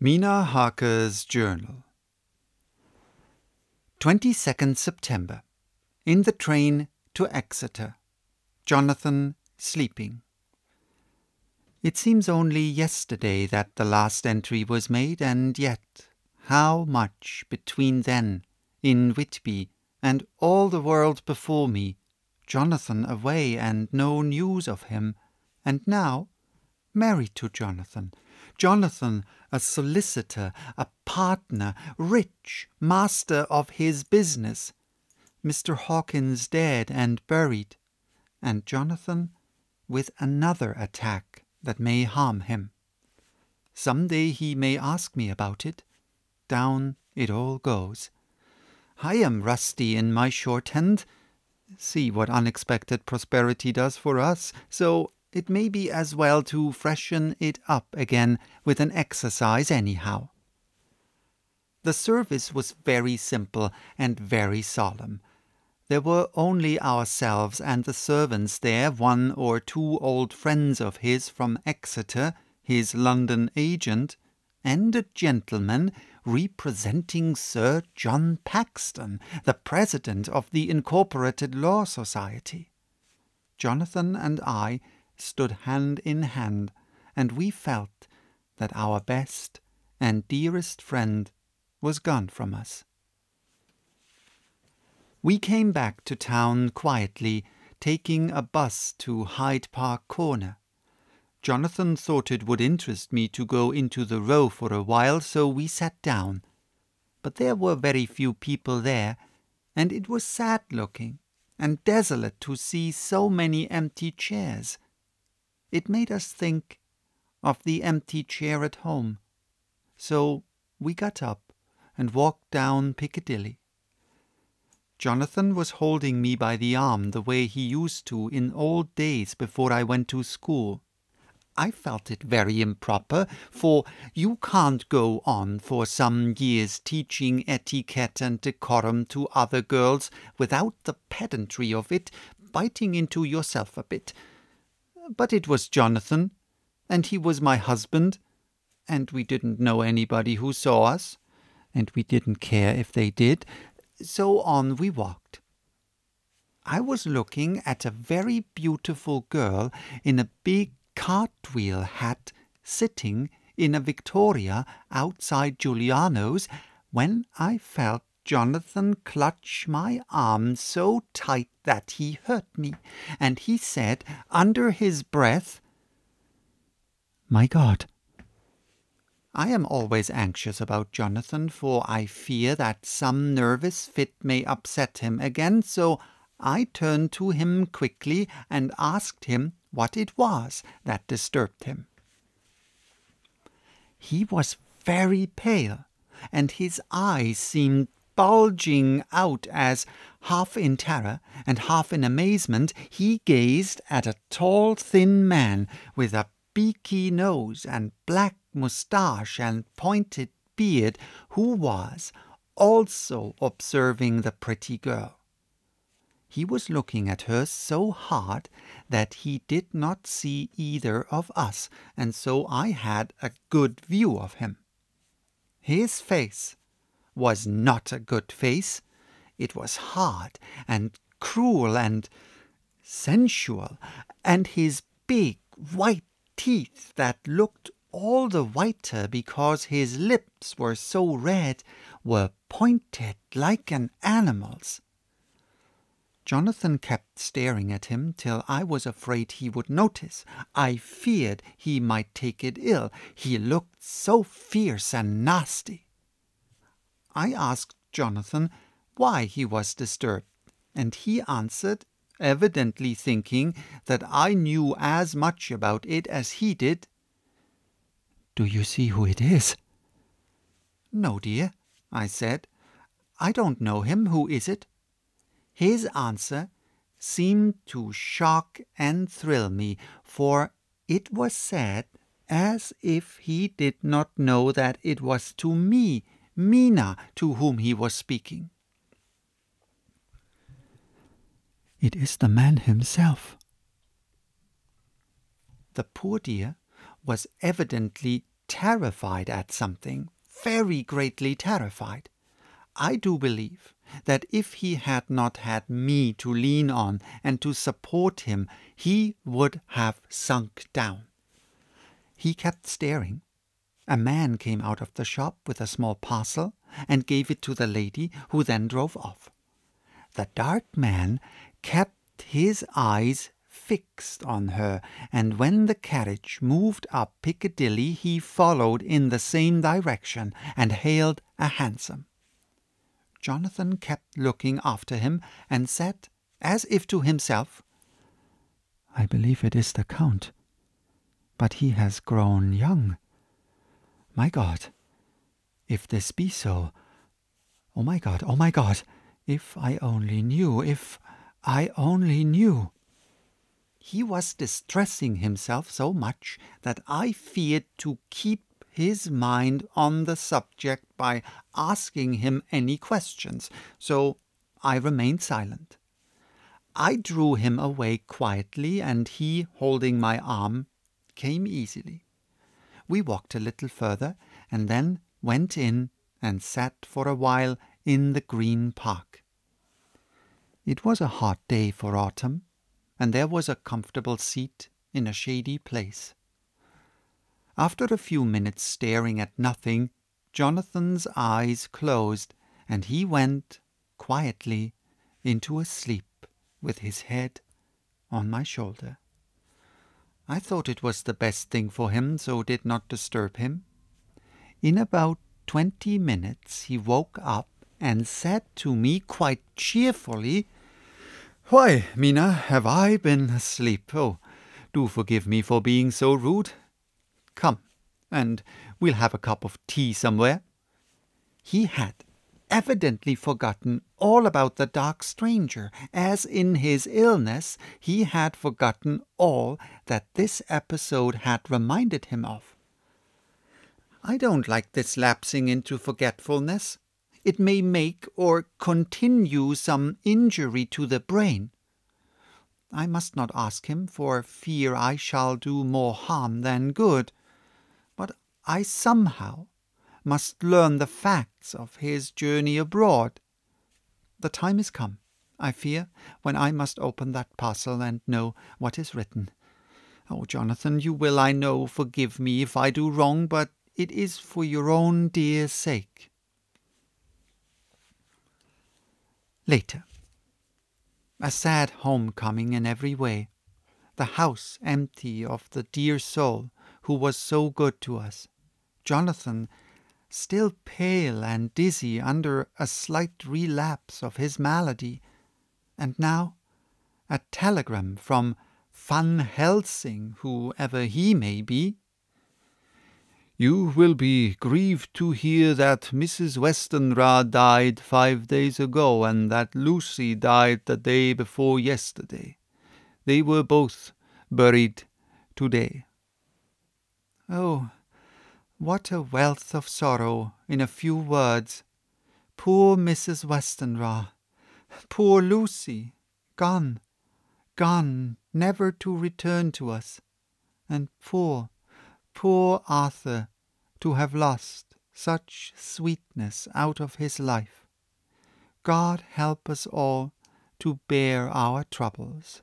Mina Harker's Journal. 22nd September. In the train to Exeter. Jonathan sleeping. It seems only yesterday that the last entry was made, and yet how much between then, in Whitby, and all the world before me, Jonathan away and no news of him, and now married to Jonathan. Jonathan, a solicitor, a partner, rich, master of his business. Mr. Hawkins dead and buried, and Jonathan with another attack that may harm him. Some day he may ask me about it. Down it all goes. I am rusty in my shorthand. See what unexpected prosperity does for us, so it may be as well to freshen it up again with an exercise anyhow. The service was very simple and very solemn. There were only ourselves and the servants there, one or two old friends of his from Exeter, his London agent, and a gentleman representing Sir John Paxton, the president of the Incorporated Law Society. Jonathan and I stood hand in hand, and we felt that our best and dearest friend was gone from us. We came back to town quietly, taking a bus to Hyde Park Corner. Jonathan thought it would interest me to go into the Row for a while, so we sat down. But there were very few people there, and it was sad-looking and desolate to see so many empty chairs. It made us think of the empty chair at home. So we got up and walked down Piccadilly. Jonathan was holding me by the arm the way he used to in old days before I went to school. I felt it very improper, for you can't go on for some years teaching etiquette and decorum to other girls without the pedantry of it biting into yourself a bit. But it was Jonathan, and he was my husband, and we didn't know anybody who saw us, and we didn't care if they did, so on we walked. I was looking at a very beautiful girl in a big cartwheel hat sitting in a Victoria outside Giuliano's when I felt Jonathan clutch my arm so tight that he hurt me, and he said under his breath, "My God." I am always anxious about Jonathan, for I fear that some nervous fit may upset him again, so I turned to him quickly and asked him what it was that disturbed him. He was very pale, and his eyes seemed bulging out as, half in terror and half in amazement, he gazed at a tall, thin man with a beaky nose and black moustache and pointed beard, who was also observing the pretty girl. He was looking at her so hard that he did not see either of us, and so I had a good view of him. His face was not a good face. It was hard and cruel and sensual, and his big white teeth that looked all the whiter because his lips were so red were pointed like an animal's. Jonathan kept staring at him till I was afraid he would notice. I feared he might take it ill. He looked so fierce and nasty. I asked Jonathan why he was disturbed, and he answered, evidently thinking that I knew as much about it as he did, "Do you see who it is?" "No, dear," I said. "I don't know him. Who is it?" His answer seemed to shock and thrill me, for it was said as if he did not know that it was to me, Mina, to whom he was speaking. "It is the man himself." The poor dear was evidently terrified at something, very greatly terrified. I do believe that if he had not had me to lean on and to support him, he would have sunk down. He kept staring. A man came out of the shop with a small parcel and gave it to the lady, who then drove off. The dark man kept his eyes fixed on her, and when the carriage moved up Piccadilly, he followed in the same direction and hailed a hansom. Jonathan kept looking after him and said, as if to himself, "I believe it is the Count, but he has grown young. My God, if this be so, oh my God, if I only knew, if I only knew." He was distressing himself so much that I feared to keep his mind on the subject by asking him any questions, so I remained silent. I drew him away quietly, and he, holding my arm, came easily. We walked a little further, and then went in and sat for a while in the Green Park. It was a hot day for autumn, and there was a comfortable seat in a shady place. After a few minutes staring at nothing, Jonathan's eyes closed, and he went quietly into a sleep with his head on my shoulder. I thought it was the best thing for him, so did not disturb him. In about 20 minutes he woke up and said to me quite cheerfully, "Why, Mina, have I been asleep? Oh, do forgive me for being so rude. Come, and we'll have a cup of tea somewhere." He had evidently forgotten all about the dark stranger, as in his illness he had forgotten all that this episode had reminded him of. I don't like this lapsing into forgetfulness. It may make or continue some injury to the brain. I must not ask him, for fear I shall do more harm than good. I somehow must learn the facts of his journey abroad. The time is come, I fear, when I must open that parcel and know what is written. Oh, Jonathan, you will, I know, forgive me if I do wrong, but it is for your own dear sake. Later. A sad homecoming in every way. The house empty of the dear soul who was so good to us. Jonathan, still pale and dizzy under a slight relapse of his malady, and now a telegram from Van Helsing, whoever he may be. "You will be grieved to hear that Mrs. Westenra died 5 days ago, and that Lucy died the day before yesterday. They were both buried today." Oh, what a wealth of sorrow in a few words! Poor Mrs. Westenra! Poor Lucy! Gone, gone, never to return to us! And poor, poor Arthur, to have lost such sweetness out of his life! God help us all to bear our troubles!